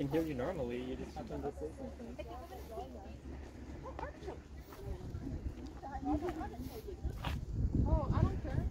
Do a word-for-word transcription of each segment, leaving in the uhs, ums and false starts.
can hear you normally, you just sometimes don't say something. Oh, I don't care.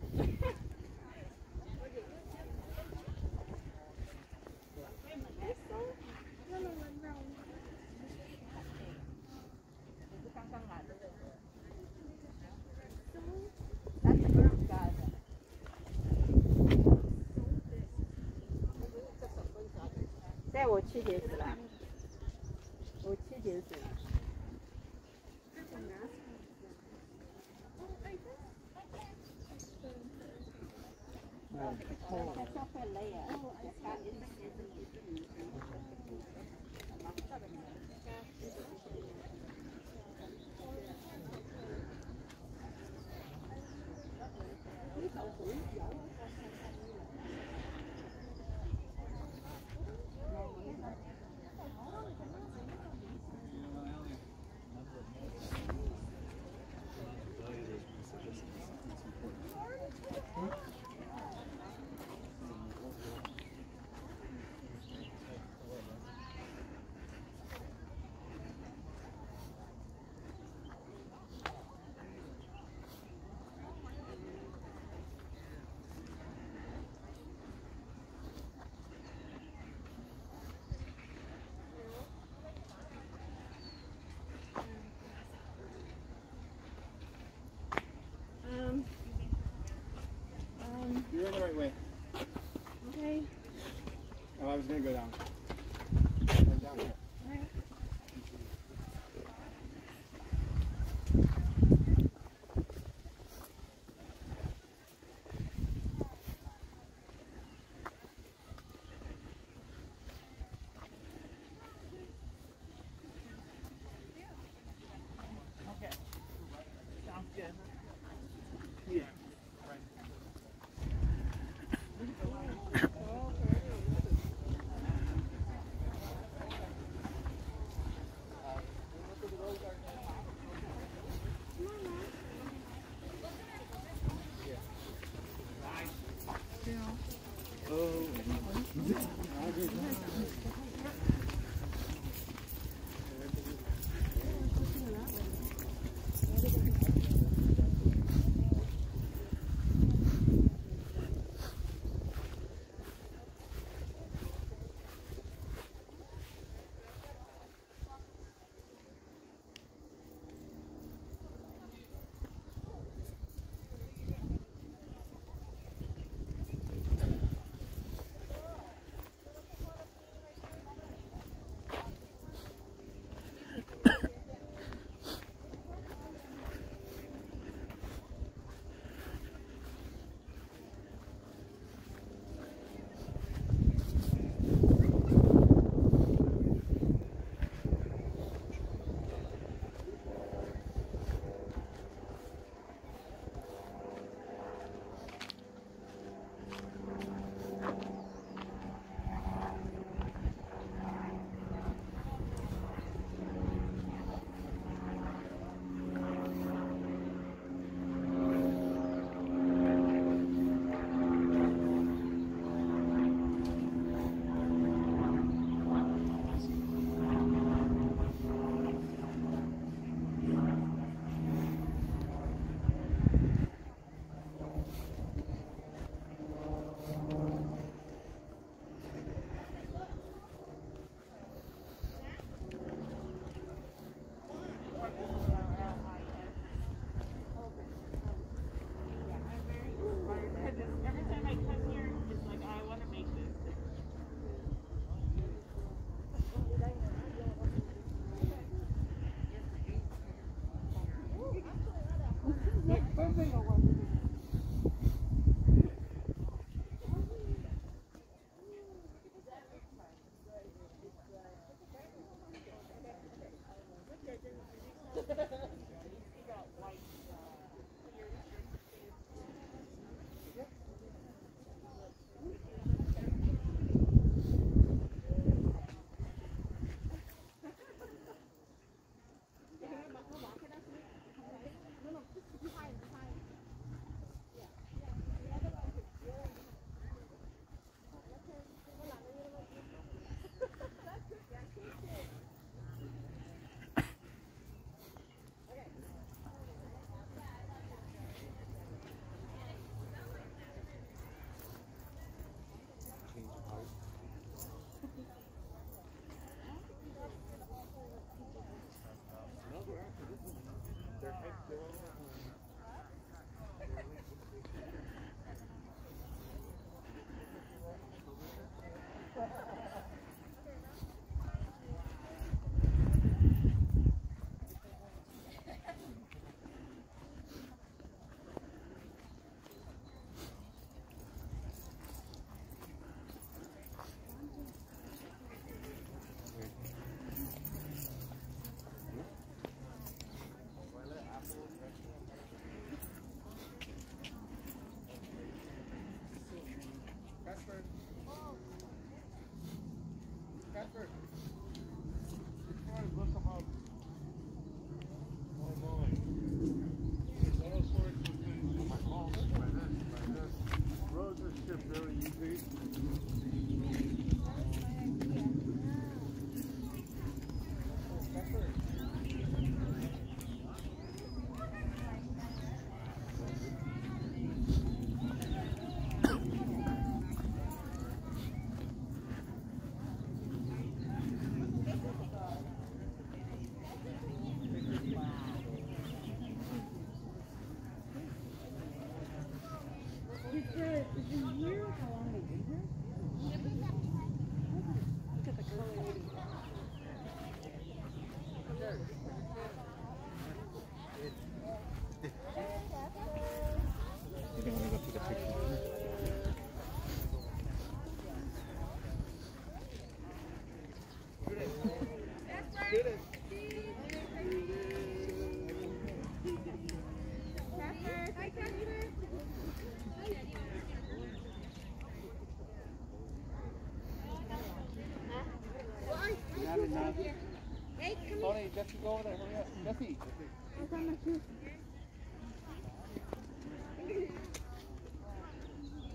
Hey, come Tony, here. Jesse, go over there. Hurry up. Jesse. I got my shoes.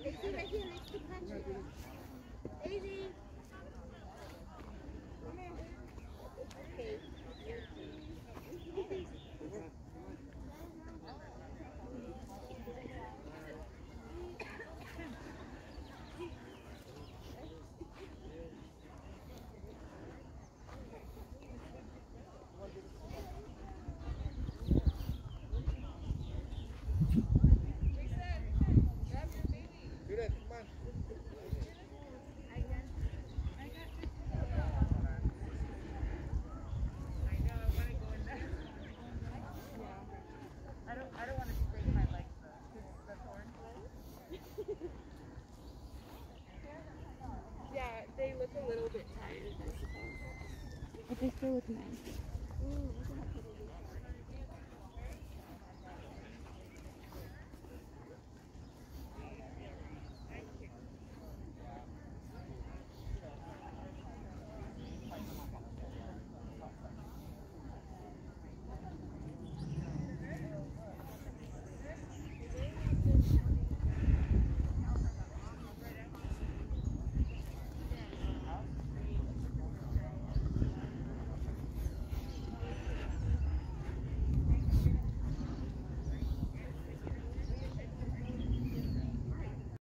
Let's do right here. Let's do country. Easy. Come here. Okay. They look a little bit tired, I suppose. But they still look nice.